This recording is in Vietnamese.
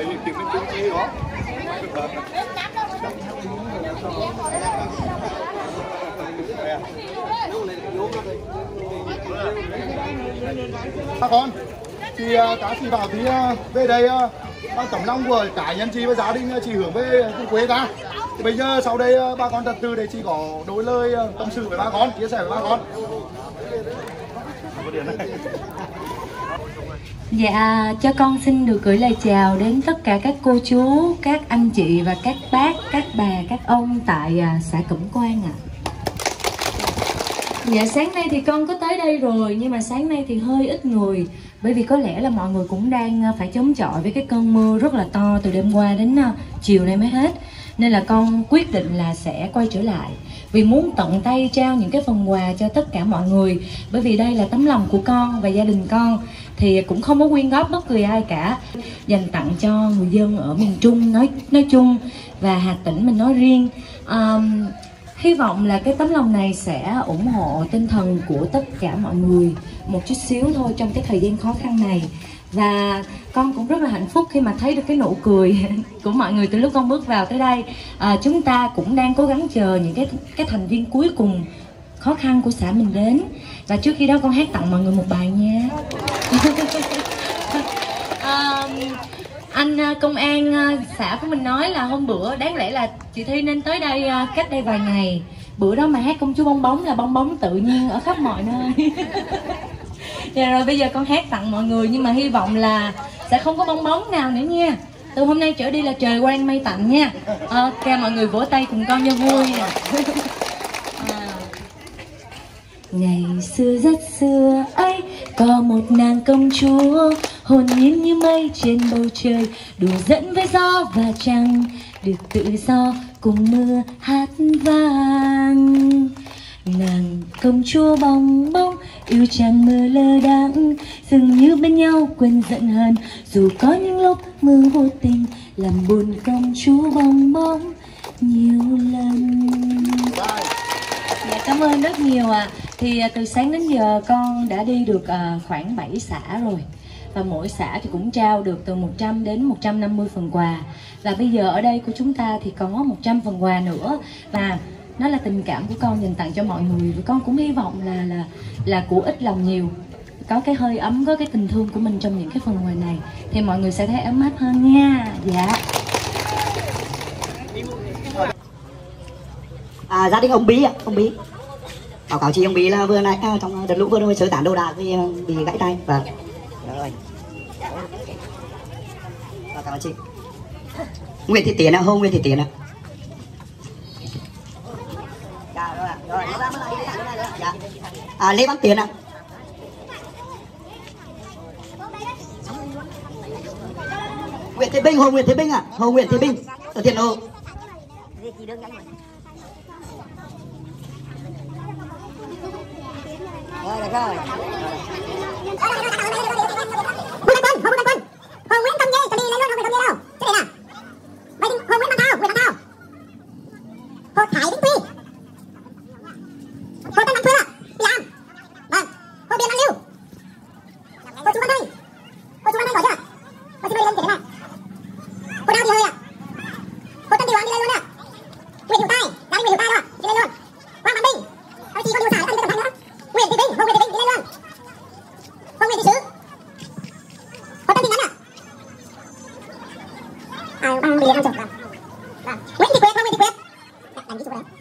phải hiện tiền đến chi đó. Các con, thì cá chị bảo tí về đây Cẩm Long vừa cả nhân chi với gia đình chị hưởng với quê ta. Thì bây giờ sau đây ba con thật tư để chị có đối lời tâm sự với ba con, chia sẻ với ba con. Dạ, cho con xin được gửi lời chào đến tất cả các cô chú, các anh chị và các bác, các bà, các ông tại xã Cẩm Quan ạ. Dạ, sáng nay thì con có tới đây rồi, nhưng mà sáng nay thì hơi ít người. Bởi vì có lẽ là mọi người cũng đang phải chống chọi với cái cơn mưa rất là to từ đêm qua đến chiều nay mới hết. Nên là con quyết định là sẽ quay trở lại, vì muốn tận tay trao những cái phần quà cho tất cả mọi người. Bởi vì đây là tấm lòng của con và gia đình con, thì cũng không có quyên góp bất cứ ai cả, dành tặng cho người dân ở miền Trung nói chung và Hà Tĩnh mình nói riêng. Hy vọng là cái tấm lòng này sẽ ủng hộ tinh thần của tất cả mọi người một chút xíu thôi trong cái thời gian khó khăn này. Và con cũng rất là hạnh phúc khi mà thấy được cái nụ cười của mọi người từ lúc con bước vào tới đây. Chúng ta cũng đang cố gắng chờ những cái thành viên cuối cùng khó khăn của xã mình đến. Và trước khi đó con hát tặng mọi người một bài nha. Anh công an xã của mình nói là hôm bữa đáng lẽ là chị Thi nên tới đây cách đây vài ngày. Bữa đó mà hát công chúa bong bóng là bong bóng tự nhiên ở khắp mọi nơi. Dạ rồi, bây giờ con hát tặng mọi người, nhưng mà hy vọng là sẽ không có bong bóng nào nữa nha. Từ hôm nay trở đi là trời quang mây tạnh nha. Ok, mọi người vỗ tay cùng con cho vui nha. Ngày xưa rất xưa ấy, có một nàng công chúa hồn nhiên như mây trên bầu trời, đùa dẫn với gió và trăng, được tự do cùng mưa hát vang. Nàng công chúa bong bóng yêu chàng mơ lơ đãng, dường như bên nhau quên giận hờn, dù có những lúc mưa vô tình làm buồn công chúa bong bóng nhiều lần. Dạ, cảm ơn rất nhiều ạ. Thì từ sáng đến giờ con đã đi được khoảng 7 xã rồi, và mỗi xã thì cũng trao được từ 100 đến 150 phần quà. Và bây giờ ở đây của chúng ta thì có 100 phần quà nữa, và nó là tình cảm của con dành tặng cho mọi người. Và con cũng hy vọng là của ít lòng nhiều, có cái hơi ấm, có cái tình thương của mình trong những cái phần quà này, thì mọi người sẽ thấy ấm áp hơn nha. Dạ. Gia đình ông Bí ạ, ông Bí. Báo cáo chị ông Bí là vừa nãy trong đợt lũ vừa rồi sơ tán đồ đạc vì bị gãy tay. Vâng. Rồi. Báo cáo chị. Nguyễn Thị Tiền ạ, hô Nguyễn Thị Tiền ạ. Lê Văn Tiến ạ. Nguyễn Thế Bình, Hồ Nguyễn Thế Bình ạ, Hồ Nguyễn Thế Bình ở Thiện Hồ. Rồi, được rồi.